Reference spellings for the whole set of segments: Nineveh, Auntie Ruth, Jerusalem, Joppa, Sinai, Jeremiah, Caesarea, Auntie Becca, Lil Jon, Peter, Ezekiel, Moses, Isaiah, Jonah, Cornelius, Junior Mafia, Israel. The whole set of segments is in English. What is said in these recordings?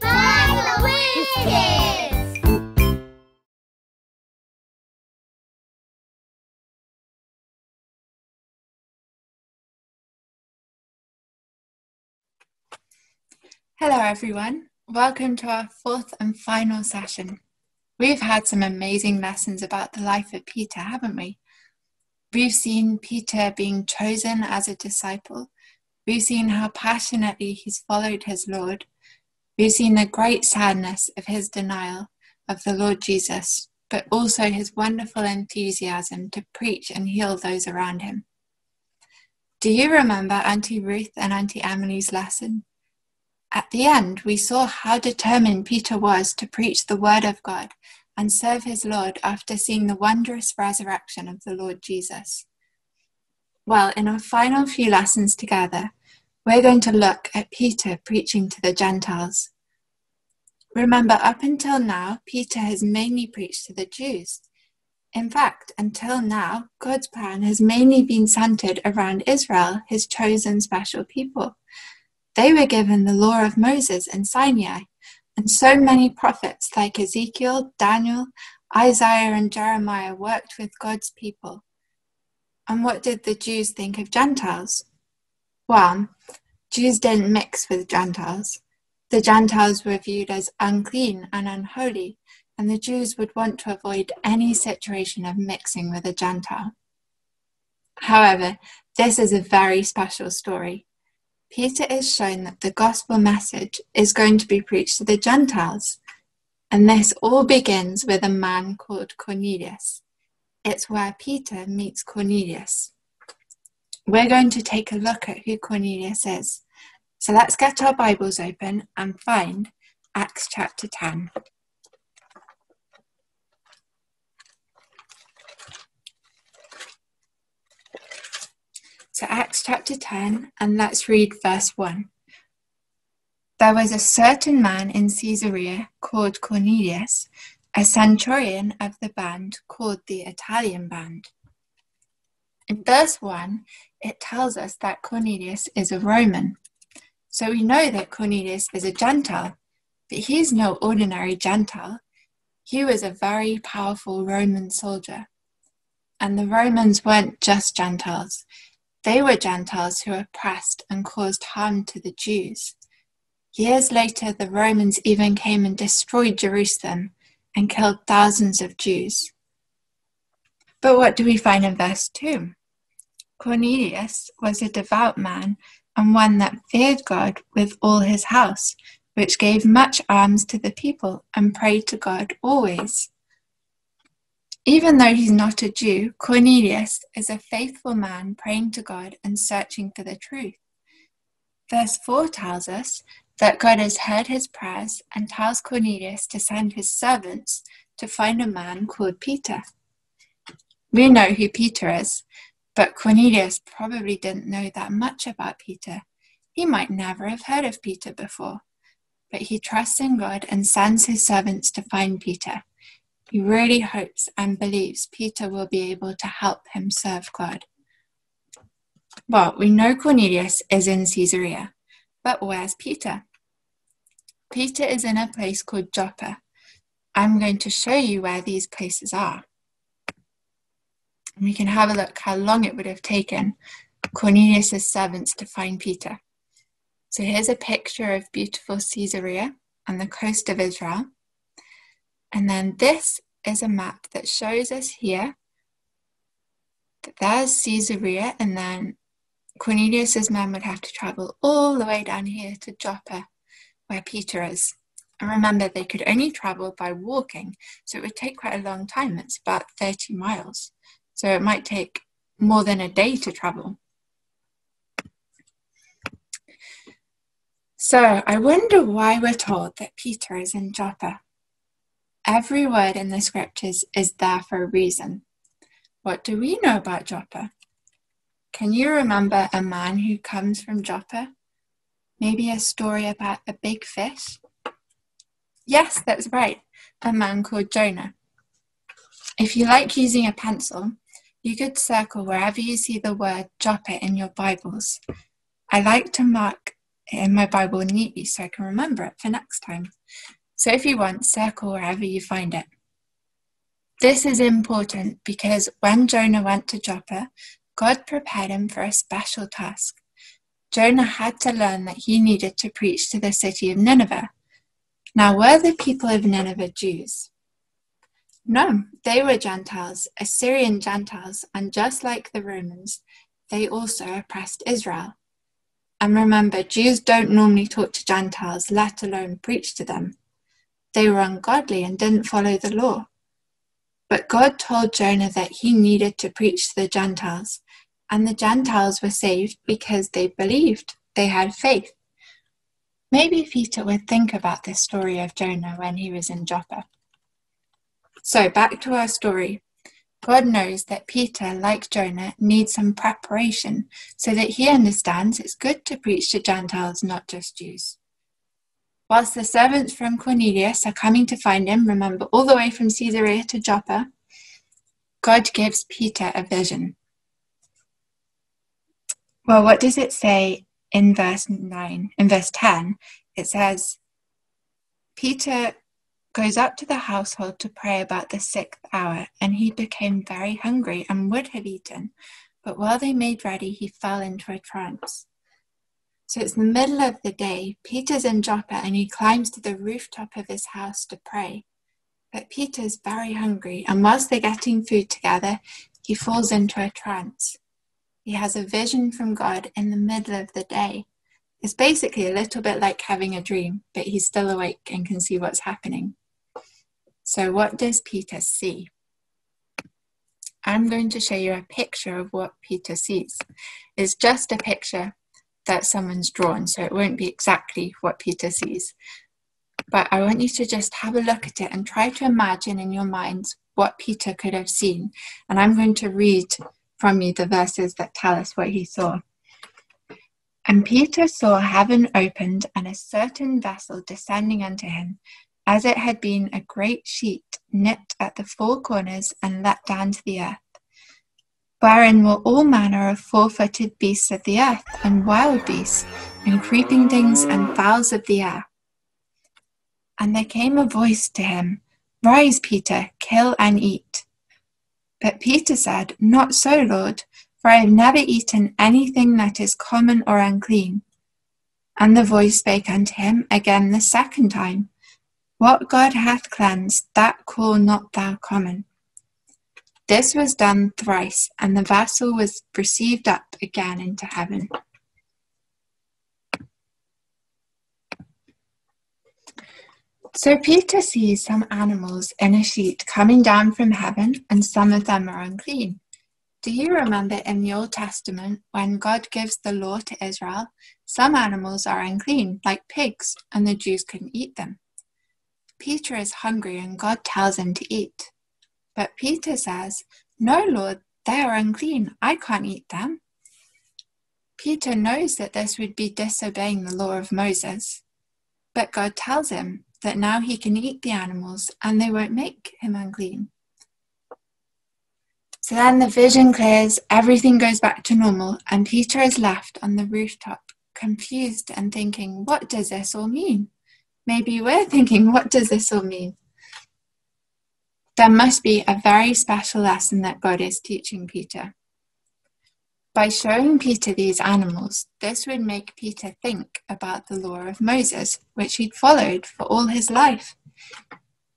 Bye, Louise Kids! Hello everyone, welcome to our fourth and final session. We've had some amazing lessons about the life of Peter, haven't we? We've seen Peter being chosen as a disciple. We've seen how passionately he's followed his Lord. We've seen the great sadness of his denial of the Lord Jesus, but also his wonderful enthusiasm to preach and heal those around him. Do you remember Auntie Ruth and Auntie Emily's lesson? At the end, we saw how determined Peter was to preach the word of God and serve his Lord after seeing the wondrous resurrection of the Lord Jesus. Well, in our final few lessons together, we're going to look at Peter preaching to the Gentiles. Remember, up until now, Peter has mainly preached to the Jews. In fact, until now, God's plan has mainly been centered around Israel, his chosen special people. They were given the law of Moses and Sinai, and so many prophets like Ezekiel, Daniel, Isaiah, and Jeremiah worked with God's people. And what did the Jews think of Gentiles? Well, Jews didn't mix with Gentiles. The Gentiles were viewed as unclean and unholy, and the Jews would want to avoid any situation of mixing with a Gentile. However, this is a very special story. Peter is shown that the gospel message is going to be preached to the Gentiles, and this all begins with a man called Cornelius. It's where Peter meets Cornelius. We're going to take a look at who Cornelius is. So let's get our Bibles open and find Acts chapter 10. So Acts chapter 10, and let's read verse 1. There was a certain man in Caesarea called Cornelius, a centurion of the band called the Italian band. In verse 1, it tells us that Cornelius is a Roman. So we know that Cornelius is a Gentile, but he's no ordinary Gentile. He was a very powerful Roman soldier. And the Romans weren't just Gentiles. They were Gentiles who oppressed and caused harm to the Jews. Years later, the Romans even came and destroyed Jerusalem and killed thousands of Jews. But what do we find in verse 2? Cornelius was a devout man and one that feared God with all his house, which gave much alms to the people and prayed to God always. Even though he's not a Jew, Cornelius is a faithful man praying to God and searching for the truth. Verse 4 tells us that God has heard his prayers and tells Cornelius to send his servants to find a man called Peter. We know who Peter is, but Cornelius probably didn't know that much about Peter. He might never have heard of Peter before, but he trusts in God and sends his servants to find Peter. He really hopes and believes Peter will be able to help him serve God. Well, we know Cornelius is in Caesarea. But where's Peter? Peter is in a place called Joppa. I'm going to show you where these places are. We can have a look how long it would have taken Cornelius' servants to find Peter. So here's a picture of beautiful Caesarea and the coast of Israel. And then this is a map that shows us here that there's Caesarea, and then Cornelius' men would have to travel all the way down here to Joppa, where Peter is. And remember, they could only travel by walking, so it would take quite a long time. It's about 30 miles. So it might take more than a day to travel. So I wonder why we're told that Peter is in Joppa. Every word in the scriptures is there for a reason. What do we know about Joppa? Can you remember a man who comes from Joppa? Maybe a story about a big fish? Yes, that's right, a man called Jonah. If you like using a pencil, you could circle wherever you see the word Joppa in your Bibles. I like to mark in my Bible neatly so I can remember it for next time. So if you want, circle wherever you find it. This is important because when Jonah went to Joppa, God prepared him for a special task. Jonah had to learn that he needed to preach to the city of Nineveh. Now, were the people of Nineveh Jews? No, they were Gentiles, Assyrian Gentiles, and just like the Romans, they also oppressed Israel. And remember, Jews don't normally talk to Gentiles, let alone preach to them. They were ungodly and didn't follow the law. But God told Jonah that he needed to preach to the Gentiles, and the Gentiles were saved because they believed, they had faith. Maybe Peter would think about this story of Jonah when he was in Joppa. So back to our story. God knows that Peter, like Jonah, needs some preparation so that he understands it's good to preach to Gentiles, not just Jews. Whilst the servants from Cornelius are coming to find him, remember, all the way from Caesarea to Joppa, God gives Peter a vision. Well, what does it say in verse 10? It says, Peter goes up to the household to pray about the 6th hour, and he became very hungry and would have eaten, but while they made ready, he fell into a trance. So it's the middle of the day, Peter's in Joppa, and he climbs to the rooftop of his house to pray. But Peter's very hungry, and whilst they're getting food together, he falls into a trance. He has a vision from God in the middle of the day. It's basically a little bit like having a dream, but he's still awake and can see what's happening. So what does Peter see? I'm going to show you a picture of what Peter sees. It's just a picture that someone's drawn, so it won't be exactly what Peter sees. But I want you to just have a look at it and try to imagine in your minds what Peter could have seen. And I'm going to read from you the verses that tell us what he saw. And Peter saw heaven opened and a certain vessel descending unto him, as it had been a great sheet knit at the 4 corners and let down to the earth, wherein were all manner of 4-footed beasts of the earth, and wild beasts, and creeping things, and fowls of the air. And there came a voice to him, Rise, Peter, kill and eat. But Peter said, Not so, Lord, for I have never eaten anything that is common or unclean. And the voice spake unto him again the 2nd time, What God hath cleansed, that call not thou common. This was done thrice, and the vessel was received up again into heaven. So Peter sees some animals in a sheet coming down from heaven, and some of them are unclean. Do you remember in the Old Testament, when God gives the law to Israel, some animals are unclean, like pigs, and the Jews couldn't eat them. Peter is hungry, and God tells him to eat. But Peter says, No, Lord, they are unclean. I can't eat them. Peter knows that this would be disobeying the law of Moses. But God tells him that now he can eat the animals and they won't make him unclean. So then the vision clears, everything goes back to normal, and Peter is left on the rooftop, confused and thinking, What does this all mean? Maybe we're thinking, What does this all mean? There must be a very special lesson that God is teaching Peter. By showing Peter these animals, this would make Peter think about the law of Moses, which he'd followed for all his life.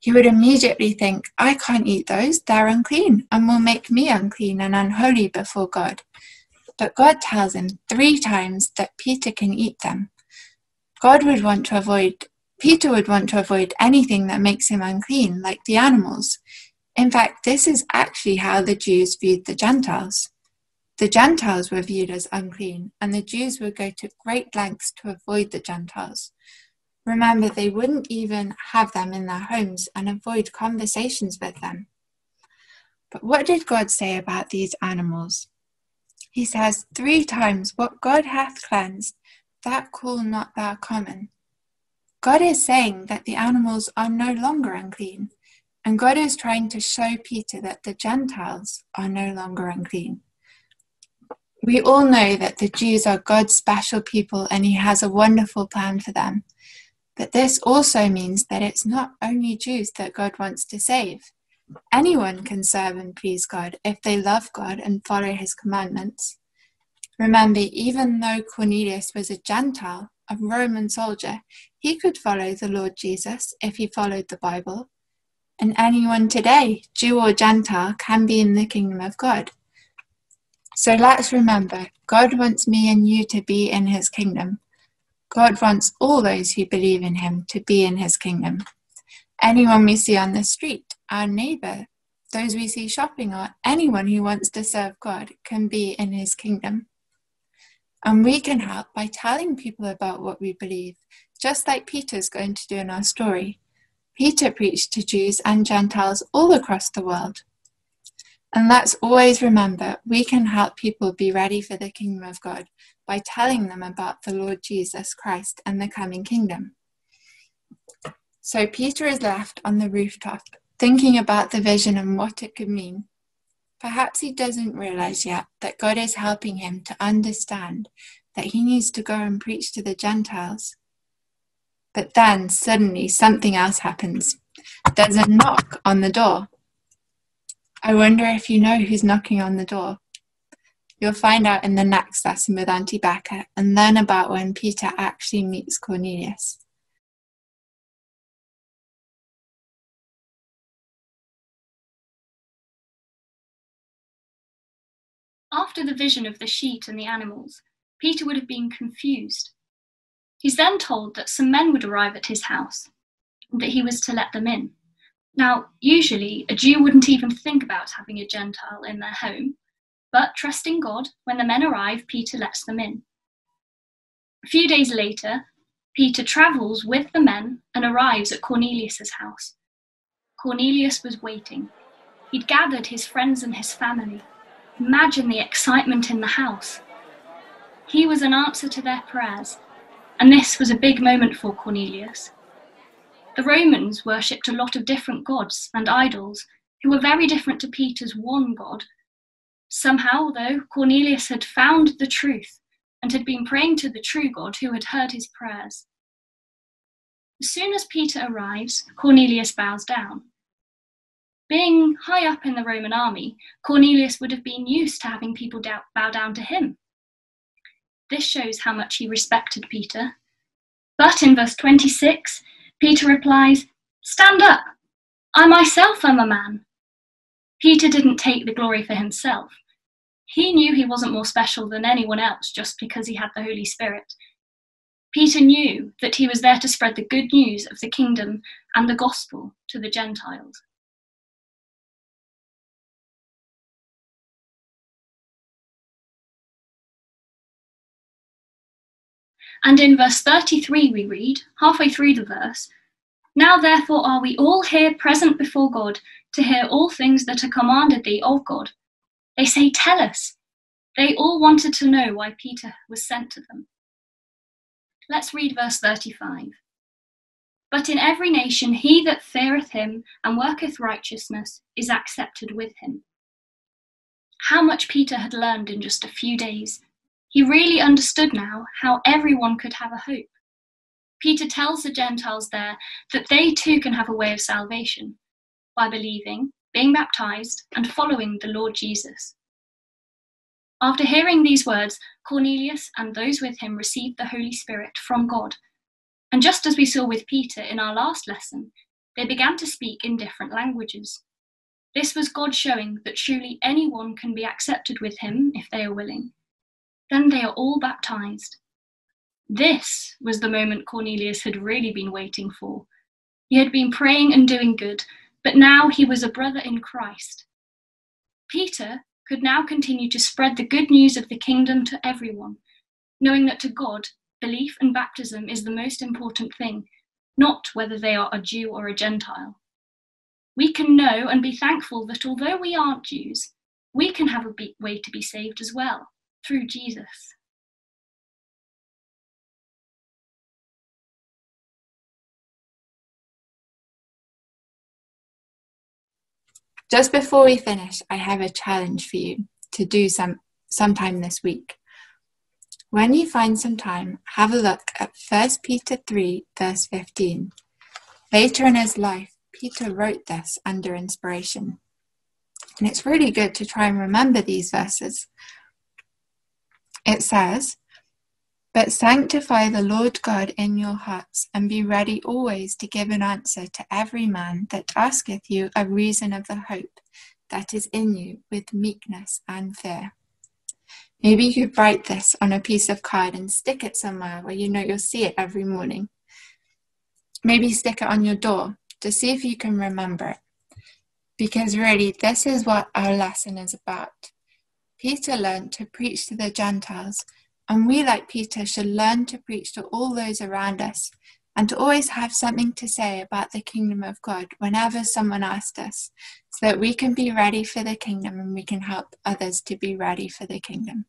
He would immediately think, I can't eat those, they're unclean, and will make me unclean and unholy before God. But God tells him 3 times that Peter can eat them. Peter would want to avoid anything that makes him unclean, like the animals. In fact, this is actually how the Jews viewed the Gentiles. The Gentiles were viewed as unclean, and the Jews would go to great lengths to avoid the Gentiles. Remember, they wouldn't even have them in their homes and avoid conversations with them. But what did God say about these animals? He says, 3 times, What God hath cleansed, that call not thou common. God is saying that the animals are no longer unclean, and God is trying to show Peter that the Gentiles are no longer unclean. We all know that the Jews are God's special people and he has a wonderful plan for them. But this also means that it's not only Jews that God wants to save. Anyone can serve and please God if they love God and follow his commandments. Remember, even though Cornelius was a Gentile, a Roman soldier, he could follow the Lord Jesus if he followed the Bible. And anyone today, Jew or Gentile, can be in the kingdom of God. So let's remember, God wants me and you to be in his kingdom. God wants all those who believe in him to be in his kingdom. Anyone we see on the street, our neighbor, those we see shopping, or anyone who wants to serve God can be in his kingdom. And we can help by telling people about what we believe, just like Peter's going to do in our story. Peter preached to Jews and Gentiles all across the world. And let's always remember, we can help people be ready for the kingdom of God by telling them about the Lord Jesus Christ and the coming kingdom. So Peter is left on the rooftop, thinking about the vision and what it could mean. Perhaps he doesn't realize yet that God is helping him to understand that he needs to go and preach to the Gentiles. But then suddenly something else happens. There's a knock on the door. I wonder if you know who's knocking on the door. You'll find out in the next lesson with Auntie Becca and learn about when Peter actually meets Cornelius. After the vision of the sheet and the animals, Peter would have been confused. He's then told that some men would arrive at his house, and that he was to let them in. Now, usually, a Jew wouldn't even think about having a Gentile in their home, but trusting God, when the men arrive, Peter lets them in. A few days later, Peter travels with the men and arrives at Cornelius's house. Cornelius was waiting. He'd gathered his friends and his family. Imagine the excitement in the house. He was an answer to their prayers, and this was a big moment for Cornelius. The Romans worshipped a lot of different gods and idols, who were very different to Peter's one God. Somehow, though, Cornelius had found the truth and had been praying to the true God who had heard his prayers. As soon as Peter arrives, Cornelius bows down. Being high up in the Roman army, Cornelius would have been used to having people bow down to him. This shows how much he respected Peter. But in verse 26, Peter replies, "Stand up! I myself am a man." Peter didn't take the glory for himself. He knew he wasn't more special than anyone else just because he had the Holy Spirit. Peter knew that he was there to spread the good news of the kingdom and the gospel to the Gentiles. And in verse 33 we read, halfway through the verse, "Now therefore are we all here present before God to hear all things that are commanded thee of God." They say, "Tell us." They all wanted to know why Peter was sent to them. Let's read verse 35. "But in every nation he that feareth him and worketh righteousness is accepted with him." How much Peter had learned in just a few days. He really understood now how everyone could have a hope. Peter tells the Gentiles there that they too can have a way of salvation by believing, being baptized, and following the Lord Jesus. After hearing these words, Cornelius and those with him received the Holy Spirit from God. And just as we saw with Peter in our last lesson, they began to speak in different languages. This was God showing that truly anyone can be accepted with him if they are willing. Then they are all baptized. This was the moment Cornelius had really been waiting for. He had been praying and doing good, but now he was a brother in Christ. Peter could now continue to spread the good news of the kingdom to everyone, knowing that to God, belief and baptism is the most important thing, not whether they are a Jew or a Gentile. We can know and be thankful that although we aren't Jews, we can have a way to be saved as well, through Jesus. Just before we finish, I have a challenge for you to do some sometime this week. When you find some time, have a look at 1 Peter 3, verse 15. Later in his life, Peter wrote this under inspiration. And it's really good to try and remember these verses. It says, "But sanctify the Lord God in your hearts, and be ready always to give an answer to every man that asketh you a reason of the hope that is in you with meekness and fear." Maybe you could write this on a piece of card and stick it somewhere where you know you'll see it every morning. Maybe stick it on your door to see if you can remember it. Because really, this is what our lesson is about. Peter learned to preach to the Gentiles, and we, like Peter, should learn to preach to all those around us and to always have something to say about the kingdom of God whenever someone asks us, so that we can be ready for the kingdom and we can help others to be ready for the kingdom.